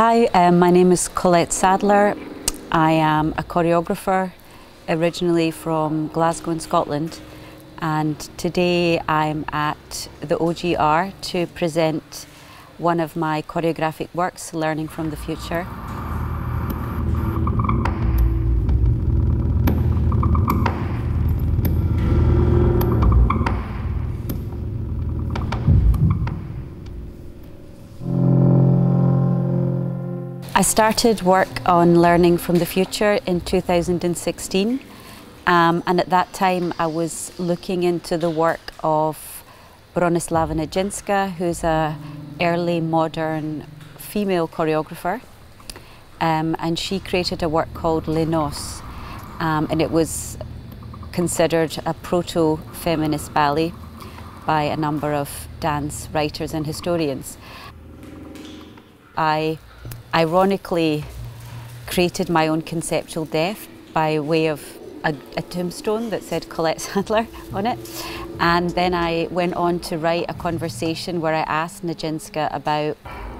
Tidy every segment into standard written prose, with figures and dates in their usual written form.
Hi, my name is Colette Sadler. I am a choreographer originally from Glasgow in Scotland, and today I'm at the OGR to present one of my choreographic works, Learning from the Future. I started work on Learning from the Future in 2016, and at that time I was looking into the work of Bronislava Nijinska, who's an early modern female choreographer, and she created a work called Les Noces, and it was considered a proto-feminist ballet by a number of dance writers and historians. I ironically created my own conceptual death by way of a tombstone that said Colette Sadler on it. And then I went on to write a conversation where I asked Nijinska about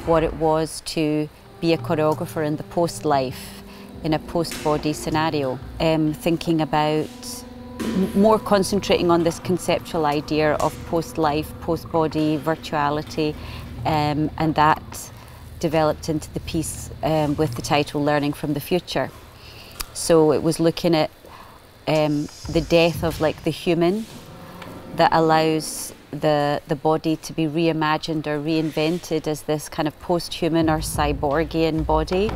what it was to be a choreographer in the post-life, in a post-body scenario, thinking about more concentrating on this conceptual idea of post-life, post-body, virtuality, and that developed into the piece with the title Learning from the Future. So it was looking at the death of the human that allows the body to be reimagined or reinvented as this kind of post-human or cyborgian body.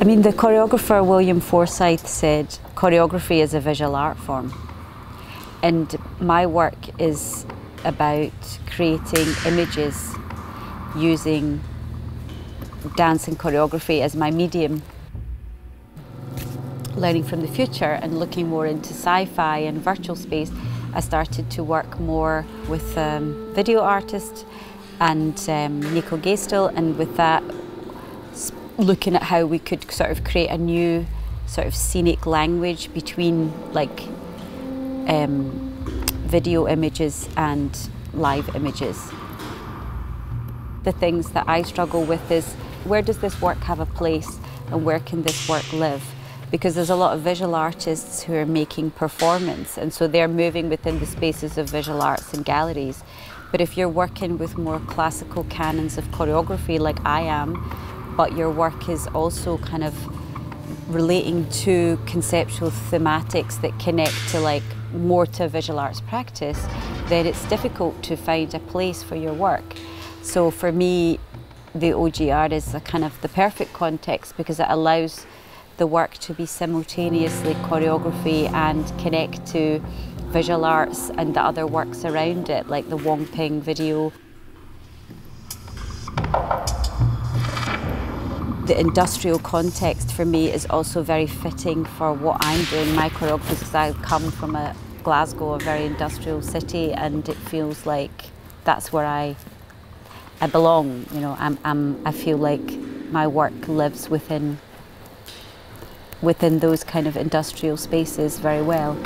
I mean, the choreographer William Forsythe said, choreography is a visual art form. And my work is about creating images using dance and choreography as my medium. Learning from the Future and looking more into sci-fi and virtual space, I started to work more with video artist and Nico Geistel, and with that looking at how we could sort of create a new sort of scenic language between video images and live images. The things that I struggle with is, where does this work have a place and where can this work live? Because there's a lot of visual artists who are making performance, and so they're moving within the spaces of visual arts and galleries. But if you're working with more classical canons of choreography like I am, but your work is also kind of relating to conceptual thematics that connect to more to visual arts practice, then it's difficult to find a place for your work. So for me, the OGR is a kind of the perfect context, because it allows the work to be simultaneously choreography and connect to visual arts and the other works around it, like the Wong Ping video. The industrial context for me is also very fitting for what I'm doing, my choreography, because I come from Glasgow, a very industrial city, and it feels like that's where I belong. You know, I feel like my work lives within those kind of industrial spaces very well.